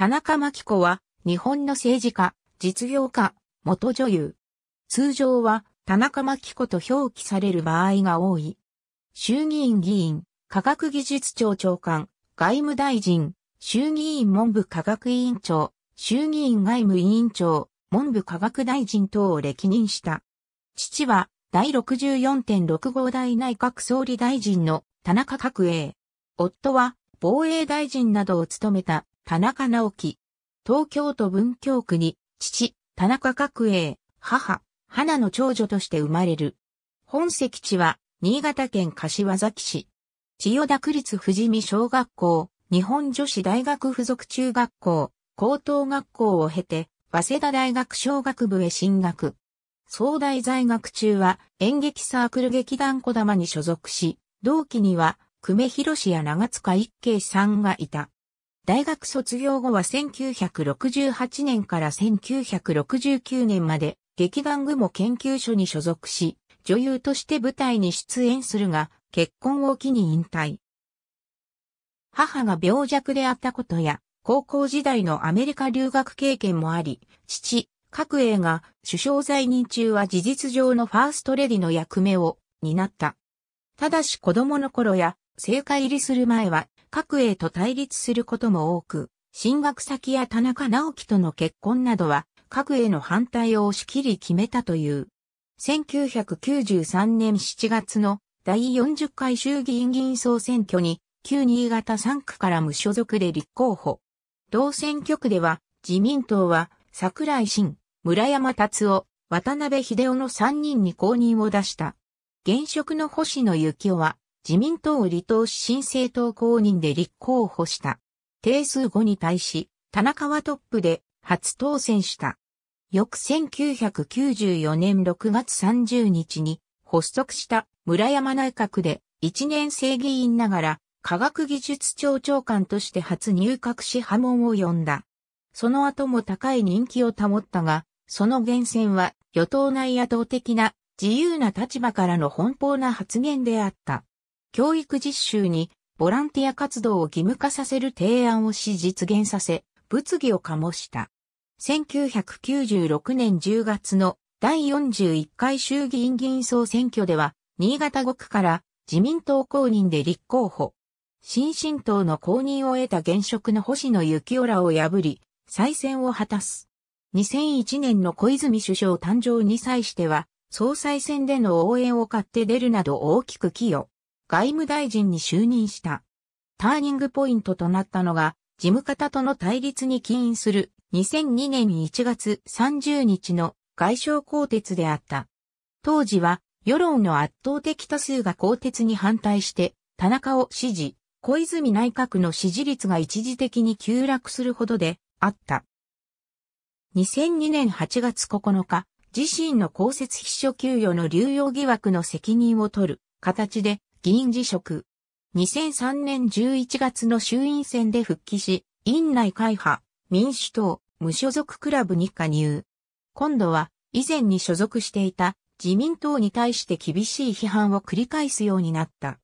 田中真紀子は、日本の政治家、実業家、元女優。通常は、田中真紀子と表記される場合が多い。衆議院議員、科学技術庁長官、外務大臣、衆議院文部科学委員長、衆議院外務委員長、文部科学大臣等を歴任した。父は、第 64.65 代内閣総理大臣の田中角栄。夫は、防衛大臣などを務めた田中直紀。東京都文京区に、父、田中角栄、母、花の長女として生まれる。本籍地は、新潟県柏崎市。千代田区立富士見小学校、日本女子大学附属中学校、高等学校を経て、早稲田大学商学部へ進学。早大在学中は、演劇サークル劇団こだまに所属し、同期には、久米宏や長塚一慶さんがいた。大学卒業後は1968年から1969年まで劇団雲研究所に所属し、女優として舞台に出演するが、結婚を機に引退。母が病弱であったことや、高校時代のアメリカ留学経験もあり、父、角栄が首相在任中は事実上のファーストレディの役目を担った。ただし子供の頃や政界入りする前は、角栄と対立することも多く、進学先や田中直紀との結婚などは、角栄の反対を押し切り決めたという。1993年7月の第40回衆議院議員総選挙に、旧新潟3区から無所属で立候補。同選挙区では、自民党は、櫻井新、村山達夫、渡辺秀夫の3人に公認を出した。現職の星野幸男は、自民党を離党し新生党公認で立候補した。定数5に対し、田中はトップで初当選した。翌1994年6月30日に発足した村山内閣で1年生議員ながら科学技術庁長官として初入閣し波紋を呼んだ。その後も高い人気を保ったが、その源泉は与党内圧倒的な自由な立場からの奔放な発言であった。教育実習にボランティア活動を義務化させる提案をし実現させ、物議を醸した。1996年10月の第41回衆議院議員総選挙では、新潟5区から自民党公認で立候補。新進党の公認を得た現職の星野幸男らを破り、再選を果たす。2001年の小泉首相誕生に際しては、総裁選での応援を買って出るなど大きく寄与。外務大臣に就任した。ターニングポイントとなったのが、事務方との対立に起因する2002年1月30日の外相更迭であった。当時は、世論の圧倒的多数が更迭に反対して、田中を支持、小泉内閣の支持率が一時的に急落するほどであった。2002年8月9日、自身の公設秘書給与の流用疑惑の責任を取る形で、議員辞職。2003年11月の衆院選で復帰し、院内会派、民主党、無所属クラブに加入。今度は、以前に所属していた自民党に対して厳しい批判を繰り返すようになった。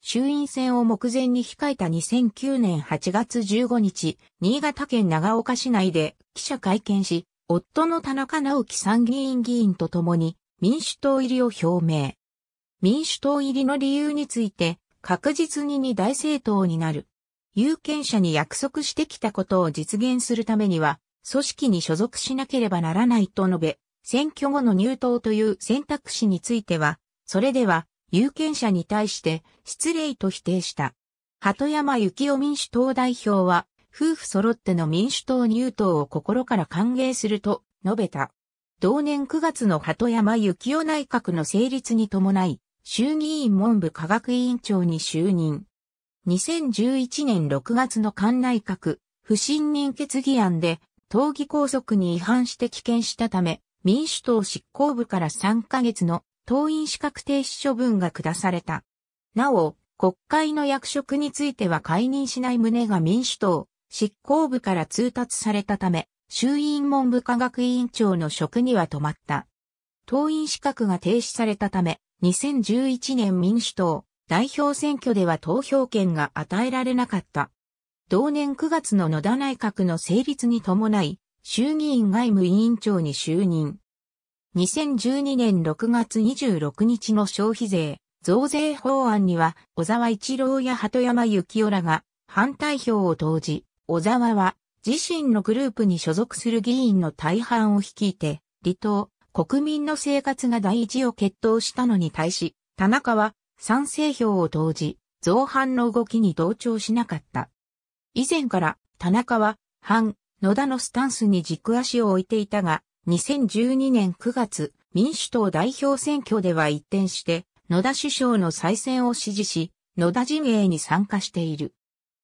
衆院選を目前に控えた2009年8月15日、新潟県長岡市内で記者会見し、夫の田中直紀参議院議員と共に民主党入りを表明。民主党入りの理由について、確実に二大政党になる。有権者に約束してきたことを実現するためには、組織に所属しなければならないと述べ、選挙後の入党という選択肢については、それでは有権者に対して失礼と否定した。鳩山幸夫民主党代表は、夫婦揃っての民主党入党を心から歓迎すると述べた。同年9月の鳩山幸夫内閣の成立に伴い、衆議院文部科学委員長に就任。2011年6月の菅内閣不信任決議案で、党議拘束に違反して棄権したため、民主党執行部から3ヶ月の党員資格停止処分が下された。なお、国会の役職については解任しない旨が民主党執行部から通達されたため、衆院文部科学委員長の職には止まった。党員資格が停止されたため、2011年民主党代表選挙では投票権が与えられなかった。同年9月の野田内閣の成立に伴い、衆議院外務委員長に就任。2012年6月26日の消費税増税法案には、小沢一郎や鳩山幸夫らが反対票を投じ、小沢は自身のグループに所属する議員の大半を率いて、離党、国民の生活が第一を決闘したのに対し、田中は賛成票を投じ、造反の動きに同調しなかった。以前から田中は反野田のスタンスに軸足を置いていたが、2012年9月、民主党代表選挙では一転して、野田首相の再選を支持し、野田陣営に参加している。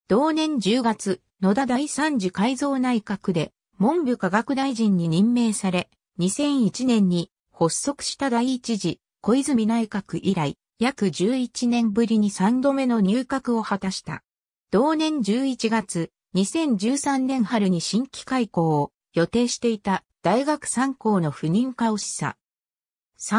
同年10月、野田第3次改造内閣で、文部科学大臣に任命され、2001年に発足した第1次小泉内閣以来、約11年ぶりに3度目の入閣を果たした。同年11月、2013年春に新規開校を予定していた大学3校の不認可を示唆。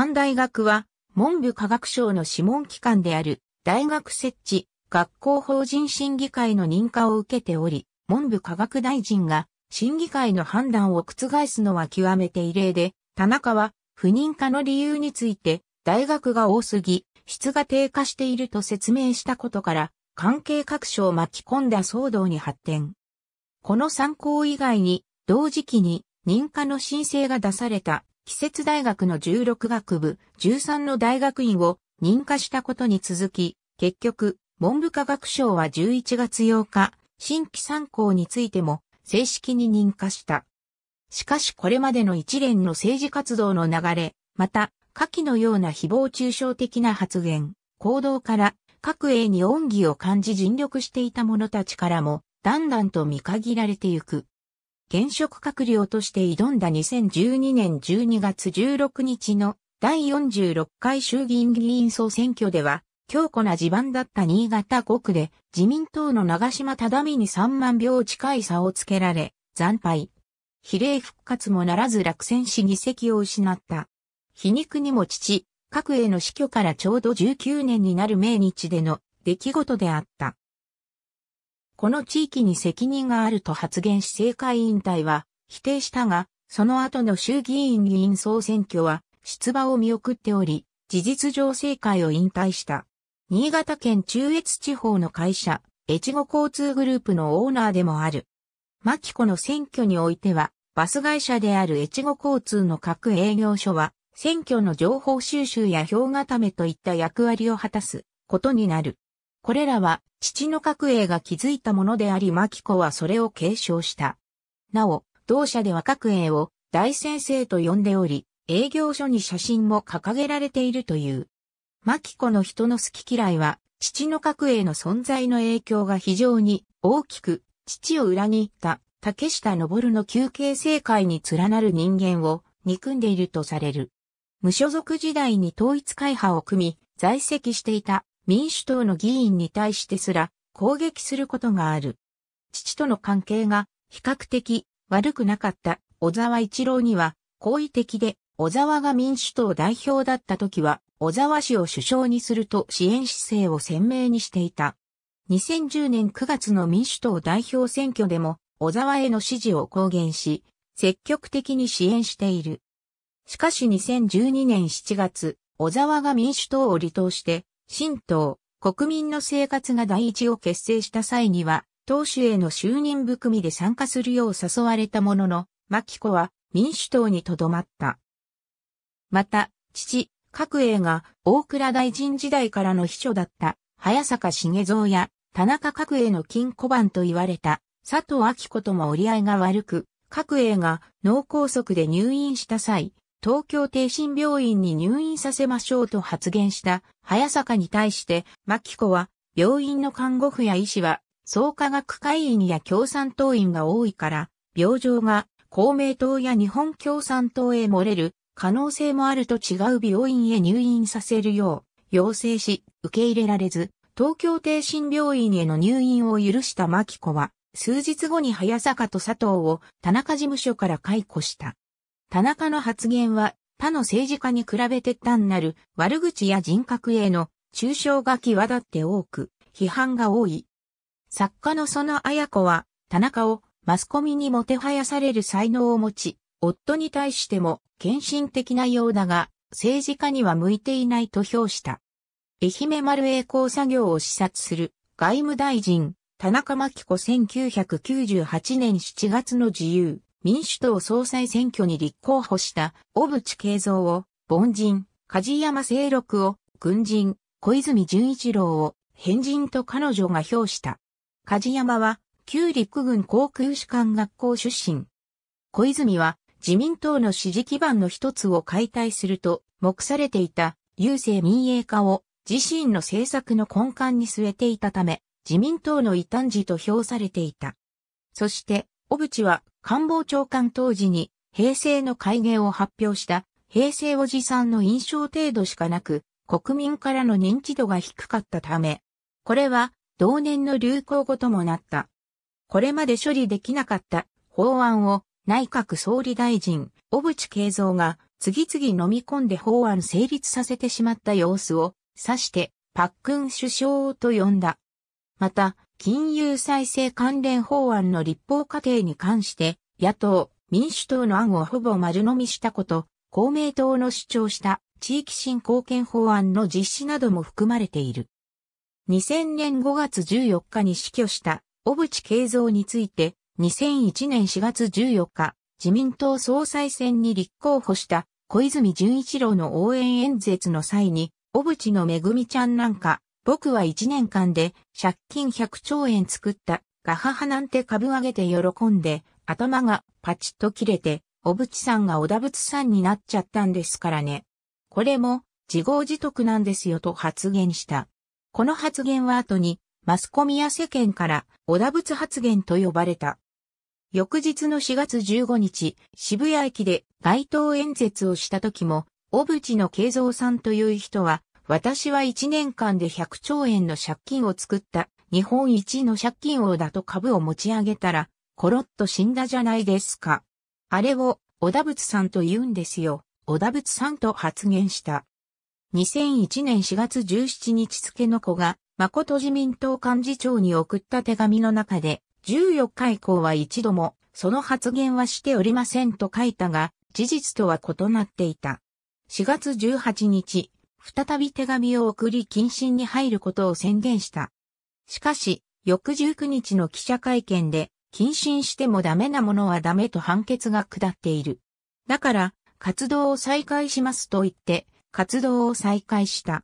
3大学は、文部科学省の諮問機関である大学設置学校法人審議会の認可を受けており、文部科学大臣が審議会の判断を覆すのは極めて異例で、田中は不認可の理由について大学が多すぎ、質が低下していると説明したことから、関係各所を巻き込んだ騒動に発展。この3校以外に、同時期に認可の申請が出された。季節大学の16学部、13の大学院を認可したことに続き、結局、文部科学省は11月8日、新規3校についても正式に認可した。しかしこれまでの一連の政治活動の流れ、また、下記のような誹謗中傷的な発言、行動から、角栄に恩義を感じ尽力していた者たちからも、だんだんと見限られてゆく。現職閣僚として挑んだ2012年12月16日の第46回衆議院議員総選挙では、強固な地盤だった新潟5区で自民党の長島忠美に3万票近い差をつけられ、惨敗。比例復活もならず落選し議席を失った。皮肉にも父、角栄の死去からちょうど19年になる命日での出来事であった。この地域に責任があると発言し政界引退は否定したが、その後の衆議院議員総選挙は出馬を見送っており、事実上政界を引退した。新潟県中越地方の会社、越後交通グループのオーナーでもある。牧子の選挙においては、バス会社である越後交通の各営業所は、選挙の情報収集や票固めといった役割を果たすことになる。これらは、父の角栄が築いたものであり、牧子はそれを継承した。なお、同社では角栄を大先生と呼んでおり、営業所に写真も掲げられているという。牧子の人の好き嫌いは、父の角栄の存在の影響が非常に大きく、父を裏切った竹下登の旧系政界に連なる人間を憎んでいるとされる。無所属時代に統一会派を組み、在籍していた。民主党の議員に対してすら攻撃することがある。父との関係が比較的悪くなかった小沢一郎には好意的で、小沢が民主党代表だった時は小沢氏を首相にすると支援姿勢を鮮明にしていた。2010年9月の民主党代表選挙でも小沢への支持を公言し、積極的に支援している。しかし2012年7月、小沢が民主党を離党して、新党、国民の生活が第一を結成した際には、党首への就任含みで参加するよう誘われたものの、牧子は民主党にとどまった。また、父、角栄が大蔵大臣時代からの秘書だった、早坂茂造や、田中角栄の金庫番と言われた、佐藤昭子とも折り合いが悪く、角栄が脳梗塞で入院した際、東京帝神病院に入院させましょうと発言した早坂に対して、牧子は、病院の看護婦や医師は、創価学会員や共産党員が多いから、病状が公明党や日本共産党へ漏れる可能性もあると違う病院へ入院させるよう要請し、受け入れられず、東京帝神病院への入院を許した牧子は、数日後に早坂と佐藤を田中事務所から解雇した。田中の発言は他の政治家に比べて単なる悪口や人格への中傷が際立って多く批判が多い。作家のその綾子は、田中をマスコミにもてはやされる才能を持ち、夫に対しても献身的なようだが、政治家には向いていないと評した。愛媛丸栄鉱作業を視察する外務大臣、田中真紀子1998年7月の自由民主党総裁選挙に立候補した小渕恵三を凡人、梶山清六を軍人、小泉純一郎を変人と彼女が評した。梶山は旧陸軍航空士官学校出身。小泉は自民党の支持基盤の一つを解体すると目されていた郵政民営化を自身の政策の根幹に据えていたため自民党の異端児と評されていた。そして小渕は官房長官当時に平成の改元を発表した平成おじさんの印象程度しかなく国民からの認知度が低かったため、これは同年の流行語ともなった。これまで処理できなかった法案を内閣総理大臣、小渕恵三が次々飲み込んで法案成立させてしまった様子を指してパックン首相と呼んだ。また、金融再生関連法案の立法過程に関して野党、民主党の案をほぼ丸飲みしたこと、公明党の主張した地域振興権法案の実施なども含まれている。2000年5月14日に死去した小渕恵三について、2001年4月14日、自民党総裁選に立候補した小泉純一郎の応援演説の際に、小渕のめぐみちゃんなんか、僕は1年間で借金100兆円作った、ガハハなんて株上げて喜んで、頭がパチッと切れて、小渕さんが小田渕さんになっちゃったんですからね。これも自業自得なんですよと発言した。この発言は後に、マスコミや世間から小田渕発言と呼ばれた。翌日の4月15日、渋谷駅で街頭演説をした時も、小渕の恵三さんという人は、私は1年間で100兆円の借金を作った、日本一の借金王だと株を持ち上げたら、コロッと死んだじゃないですか。あれを小田渕さんと言うんですよ、小田渕さんと発言した。2001年4月17日付の子が、誠自民党幹事長に送った手紙の中で、14日以降は一度も、その発言はしておりませんと書いたが、事実とは異なっていた。4月18日、再び手紙を送り謹慎に入ることを宣言した。しかし、翌19日の記者会見で、謹慎してもダメなものはダメと判決が下っている。だから、活動を再開しますと言って、活動を再開した。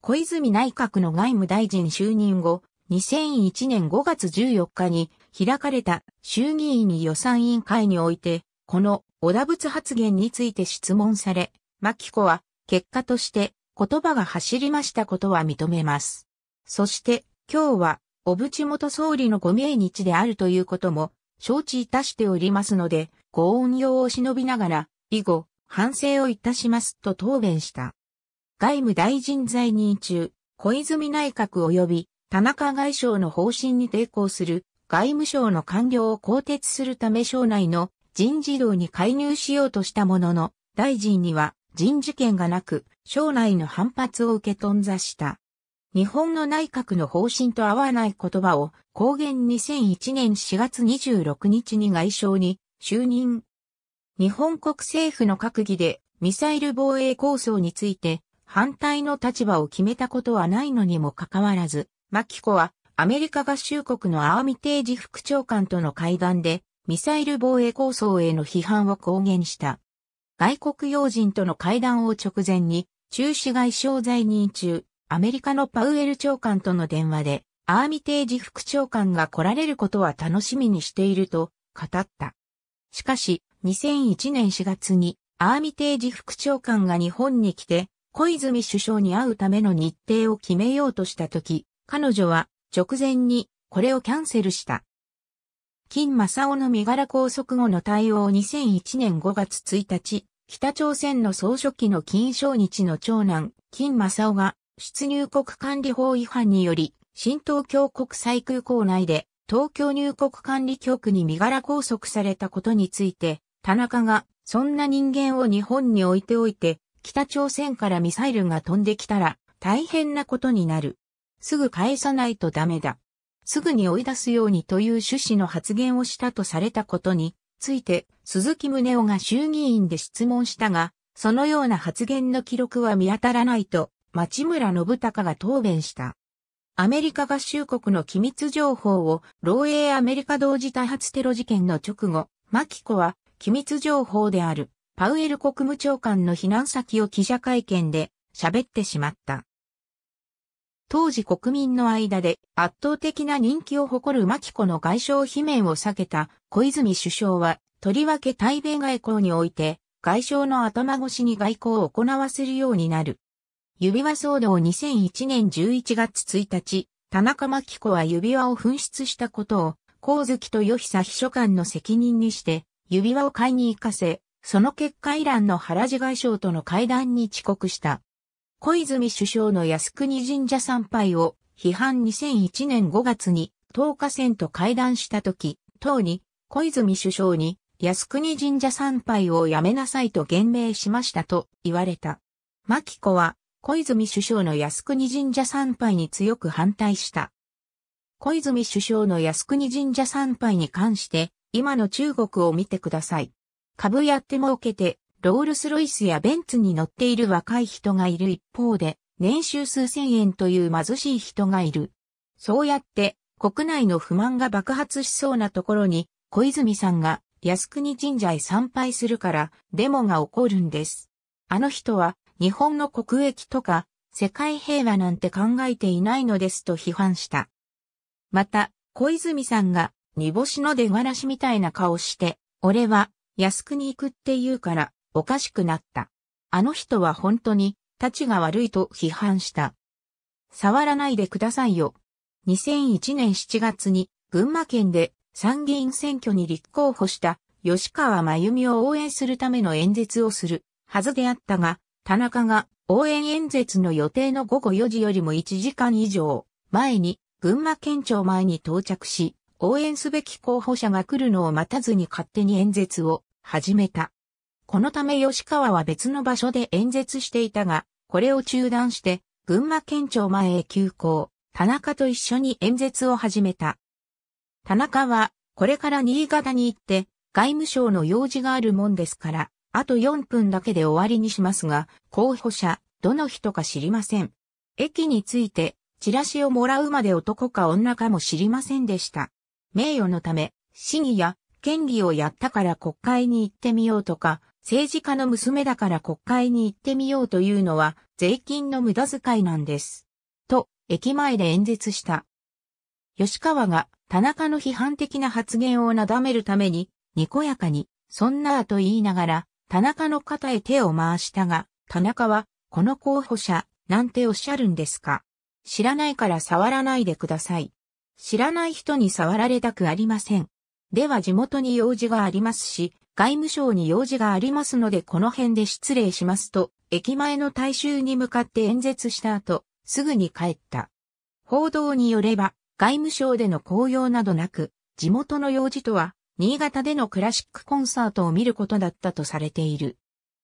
小泉内閣の外務大臣就任後、2001年5月14日に開かれた衆議院予算委員会において、この小田渕発言について質問され、真紀子は結果として言葉が走りましたことは認めます。そして今日は小渕元総理のご命日であるということも承知いたしておりますので、ご怨慟を忍びながら以後反省をいたしますと答弁した。外務大臣在任中、小泉内閣及び田中外相の方針に抵抗する外務省の官僚を更迭するため省内の人事道に介入しようとしたものの、大臣には人事権がなく、省内の反発を受け頓挫した。日本の内閣の方針と合わない言葉を公元2001年4月26日に外相に就任。日本国政府の閣議でミサイル防衛構想について反対の立場を決めたことはないのにもかかわらず、真紀子はアメリカ合衆国のアーミテージ副長官との会談でミサイル防衛構想への批判を公言した。外国要人との会談を直前に中止外相在任中、アメリカのパウエル長官との電話でアーミテージ副長官が来られることは楽しみにしていると語った。しかし2001年4月にアーミテージ副長官が日本に来て小泉首相に会うための日程を決めようとしたとき、彼女は直前にこれをキャンセルした。金正男の身柄拘束後の対応2001年5月1日、北朝鮮の総書記の金正日の長男、金正男が出入国管理法違反により、新東京国際空港内で東京入国管理局に身柄拘束されたことについて、田中がそんな人間を日本に置いておいて、北朝鮮からミサイルが飛んできたら大変なことになる。すぐ返さないとダメだ。すぐに追い出すようにという趣旨の発言をしたとされたことについて鈴木宗男が衆議院で質問したが、そのような発言の記録は見当たらないと町村信孝が答弁した。アメリカ合衆国の機密情報を漏洩アメリカ同時多発テロ事件の直後、マキコは機密情報であるパウエル国務長官の避難先を記者会見で喋ってしまった。当時国民の間で圧倒的な人気を誇るマキコの外相罷免を避けた小泉首相は、とりわけ対米外交において、外相の頭越しに外交を行わせるようになる。指輪騒動2001年11月1日、田中直紀は指輪を紛失したことを、上月豊久秘書官の責任にして、指輪を買いに行かせ、その結果イランのハラジ外相との会談に遅刻した。小泉首相の靖国神社参拝を批判2001年5月に東華線と会談したとき、党に小泉首相に靖国神社参拝をやめなさいと言明しましたと言われた。マキコは小泉首相の靖国神社参拝に強く反対した。小泉首相の靖国神社参拝に関して今の中国を見てください。株やって儲けて、ロールスロイスやベンツに乗っている若い人がいる一方で、年収数千円という貧しい人がいる。そうやって、国内の不満が爆発しそうなところに、小泉さんが靖国神社へ参拝するから、デモが起こるんです。あの人は、日本の国益とか、世界平和なんて考えていないのですと批判した。また、小泉さんが、煮干しの出がらしみたいな顔して、俺は、靖国行くって言うから、おかしくなった。あの人は本当に、たちが悪いと批判した。触らないでくださいよ。2001年7月に、群馬県で参議院選挙に立候補した吉川真由美を応援するための演説をするはずであったが、田中が応援演説の予定の午後4時よりも1時間以上前に、群馬県庁前に到着し、応援すべき候補者が来るのを待たずに勝手に演説を始めた。このため吉川は別の場所で演説していたが、これを中断して、群馬県庁前へ急行、田中と一緒に演説を始めた。田中は、これから新潟に行って、外務省の用事があるもんですから、あと4分だけで終わりにしますが、候補者、どの人か知りません。駅に着いて、チラシをもらうまで男か女かも知りませんでした。名誉のため、市議や県議をやったから国会に行ってみようとか、政治家の娘だから国会に行ってみようというのは税金の無駄遣いなんです。と、駅前で演説した。吉川が田中の批判的な発言をなだめるために、にこやかに、そんなぁと言いながら、田中の肩へ手を回したが、田中は、この候補者、なんておっしゃるんですか。知らないから触らないでください。知らない人に触られたくありません。では地元に用事がありますし、外務省に用事がありますのでこの辺で失礼しますと、駅前の大衆に向かって演説した後、すぐに帰った。報道によれば、外務省での公用などなく、地元の用事とは、新潟でのクラシックコンサートを見ることだったとされている。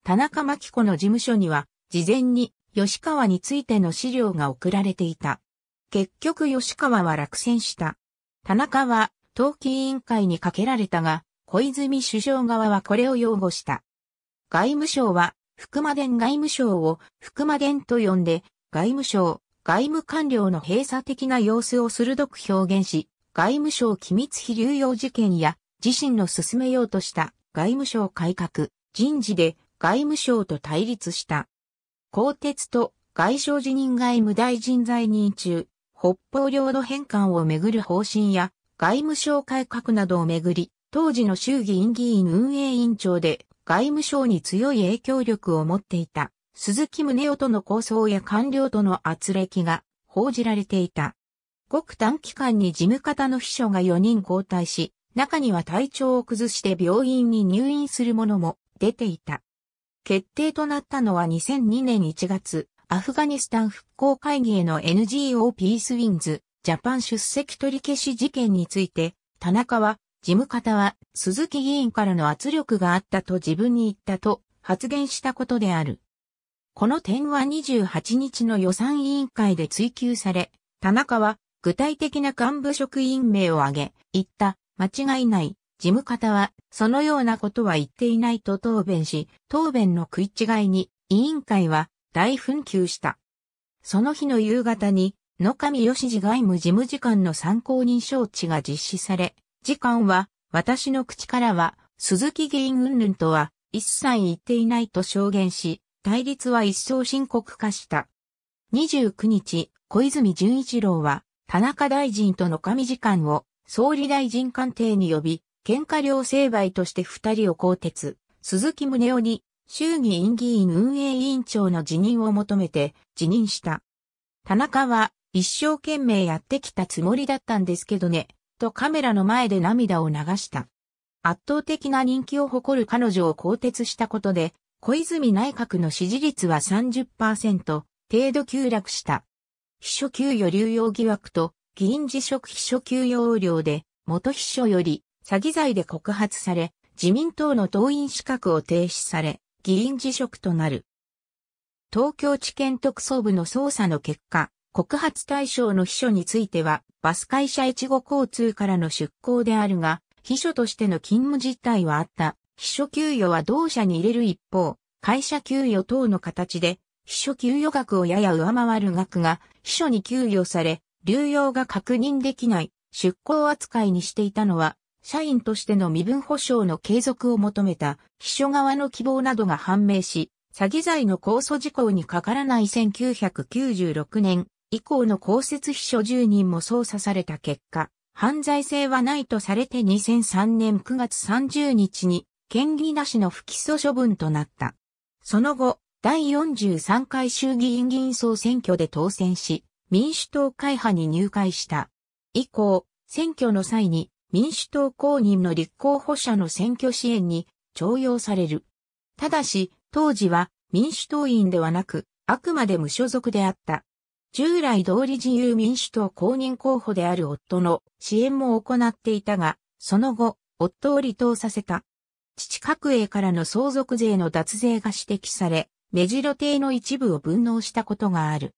田中真紀子の事務所には、事前に吉川についての資料が送られていた。結局吉川は落選した。田中は、党紀委員会にかけられたが、小泉首相側はこれを擁護した。外務省は、福間伝外務省を福間伝と呼んで、外務省、外務官僚の閉鎖的な様子を鋭く表現し、外務省機密費流用事件や、自身の進めようとした外務省改革、人事で外務省と対立した。更迭と外相辞任外務大臣在任中、北方領土返還をめぐる方針や、外務省改革などをめぐり、当時の衆議院議員運営委員長で外務省に強い影響力を持っていた鈴木宗男との抗争や官僚との軋轢が報じられていた。ごく短期間に事務方の秘書が4人交代し、中には体調を崩して病院に入院する者も出ていた。決定となったのは2002年1月、アフガニスタン復興会議への NGO ピースウィンズジャパン出席取り消し事件について、田中は、事務方は鈴木議員からの圧力があったと自分に言ったと発言したことである。この点は28日の予算委員会で追及され、田中は具体的な幹部職員名を挙げ、言った、間違いない、事務方は、そのようなことは言っていないと答弁し、答弁の食い違いに、委員会は、大紛糾した。その日の夕方に、野上義次外務事務次官の参考人招致が実施され、次官は、私の口からは、鈴木議員云々とは、一切言っていないと証言し、対立は一層深刻化した。29日、小泉純一郎は、田中大臣と野上次官を総理大臣官邸に呼び、喧嘩両成敗として二人を更迭、鈴木宗男に衆議院議員運営委員長の辞任を求めて辞任した。田中は一生懸命やってきたつもりだったんですけどね、とカメラの前で涙を流した。圧倒的な人気を誇る彼女を更迭したことで、小泉内閣の支持率は 30% 程度急落した。秘書給与流用疑惑と議員辞職秘書給与横領で元秘書より詐欺罪で告発され自民党の党員資格を停止され議員辞職となる。東京地検特捜部の捜査の結果、告発対象の秘書についてはバス会社越後交通からの出向であるが秘書としての勤務実態はあった。秘書給与は同社に入れる一方、会社給与等の形で秘書給与額をやや上回る額が秘書に給与され、流用が確認できない出向扱いにしていたのは、社員としての身分保障の継続を求めた秘書側の希望などが判明し、詐欺罪の公訴事項にかからない1996年以降の公設秘書10人も捜査された結果、犯罪性はないとされて2003年9月30日に、嫌疑なしの不起訴処分となった。その後、第43回衆議院議員総選挙で当選し、民主党会派に入会した。以降、選挙の際に民主党公認の立候補者の選挙支援に重用される。ただし、当時は民主党員ではなく、あくまで無所属であった。従来通り自由民主党公認候補である夫の支援も行っていたが、その後、夫を離党させた。父角栄からの相続税の脱税が指摘され、目白邸の一部を分納したことがある。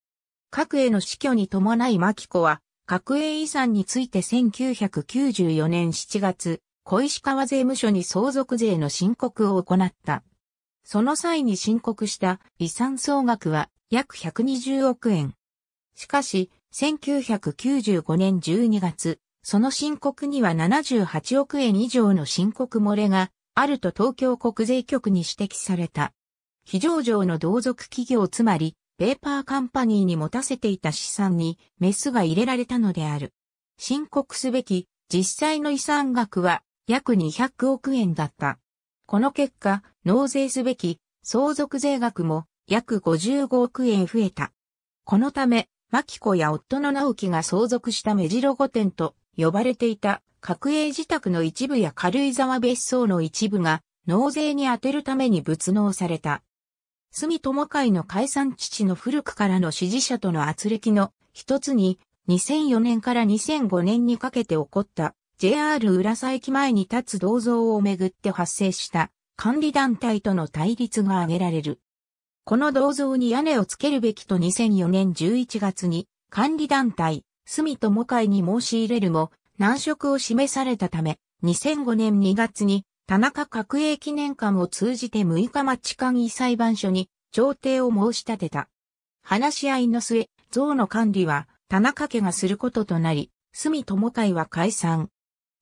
角栄の死去に伴い牧子は、角栄遺産について1994年7月、小石川税務署に相続税の申告を行った。その際に申告した遺産総額は約120億円。しかし、1995年12月、その申告には78億円以上の申告漏れがあると東京国税局に指摘された。非上場の同族企業つまり、ペーパーカンパニーに持たせていた資産にメスが入れられたのである。申告すべき実際の遺産額は約200億円だった。この結果、納税すべき相続税額も約55億円増えた。このため、牧子や夫の直紀が相続した目白御殿と呼ばれていた角栄自宅の一部や軽井沢別荘の一部が納税に充てるために仏納された。住友会の解散父の古くからの支持者との軋轢の一つに2004年から2005年にかけて起こった JR 浦沢駅前に立つ銅像をめぐって発生した管理団体との対立が挙げられる。この銅像に屋根をつけるべきと2004年11月に管理団体住友会に申し入れるも難色を示されたため2005年2月に田中角栄記念館を通じて6日町簡易裁判所に調停を申し立てた。話し合いの末、像の管理は田中家がすることとなり、住友会は解散。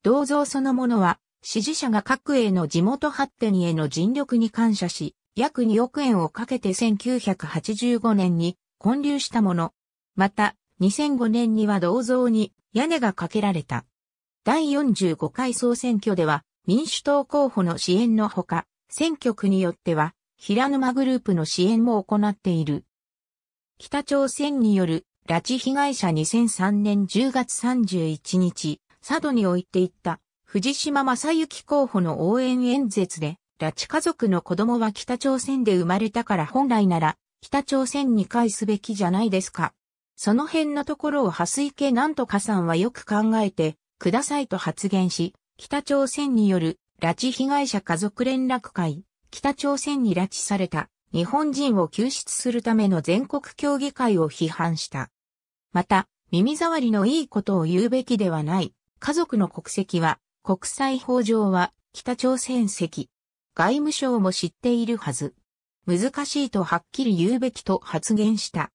銅像そのものは支持者が角栄の地元発展への尽力に感謝し、約2億円をかけて1985年に建立したもの。また、2005年には銅像に屋根がかけられた。第45回総選挙では、民主党候補の支援のほか、選挙区によっては、平沼グループの支援も行っている。北朝鮮による拉致被害者2003年10月31日、佐渡においていった藤島正幸候補の応援演説で、拉致家族の子供は北朝鮮で生まれたから本来なら、北朝鮮に返すべきじゃないですか。その辺のところを蓮池なんとかさんはよく考えてくださいと発言し、北朝鮮による拉致被害者家族連絡会、北朝鮮に拉致された日本人を救出するための全国協議会を批判した。また、耳障りのいいことを言うべきではない。家族の国籍は、国際法上は、北朝鮮籍。外務省も知っているはず。難しいとはっきり言うべきと発言した。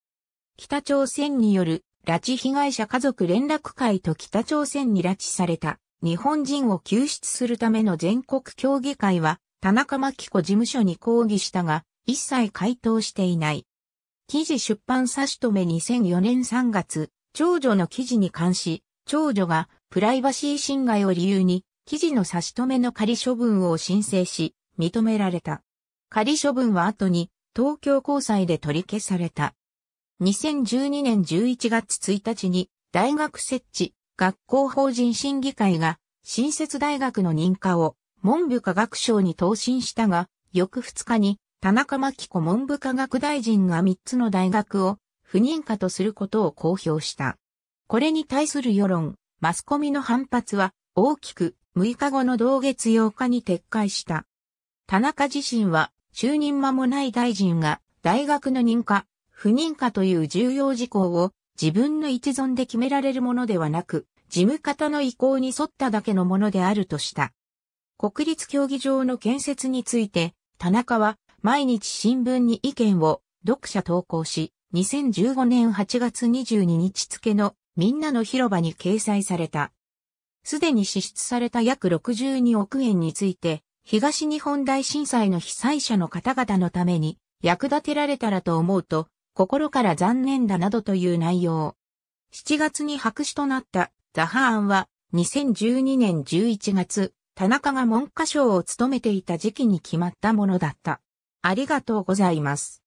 北朝鮮による拉致被害者家族連絡会と北朝鮮に拉致された日本人を救出するための全国協議会は田中直紀子事務所に抗議したが一切回答していない。記事出版差し止め2004年3月、長女の記事に関し、長女がプライバシー侵害を理由に記事の差し止めの仮処分を申請し、認められた。仮処分は後に東京高裁で取り消された。2012年11月1日に大学設置学校法人審議会が新設大学の認可を文部科学省に答申したが、翌2日に田中真紀子文部科学大臣が3つの大学を不認可とすることを公表した。これに対する世論、マスコミの反発は大きく6日後の同月8日に撤回した。田中自身は就任間もない大臣が大学の認可、不認可という重要事項を自分の一存で決められるものではなく、事務方の意向に沿っただけのものであるとした。国立競技場の建設について、田中は毎日新聞に意見を読者投稿し、2015年8月22日付のみんなの広場に掲載された。すでに支出された約62億円について、東日本大震災の被災者の方々のために役立てられたらと思うと心から残念だなどという内容。7月に白紙となったザハ案は2012年11月、田中が文科省を務めていた時期に決まったものだった。ありがとうございます。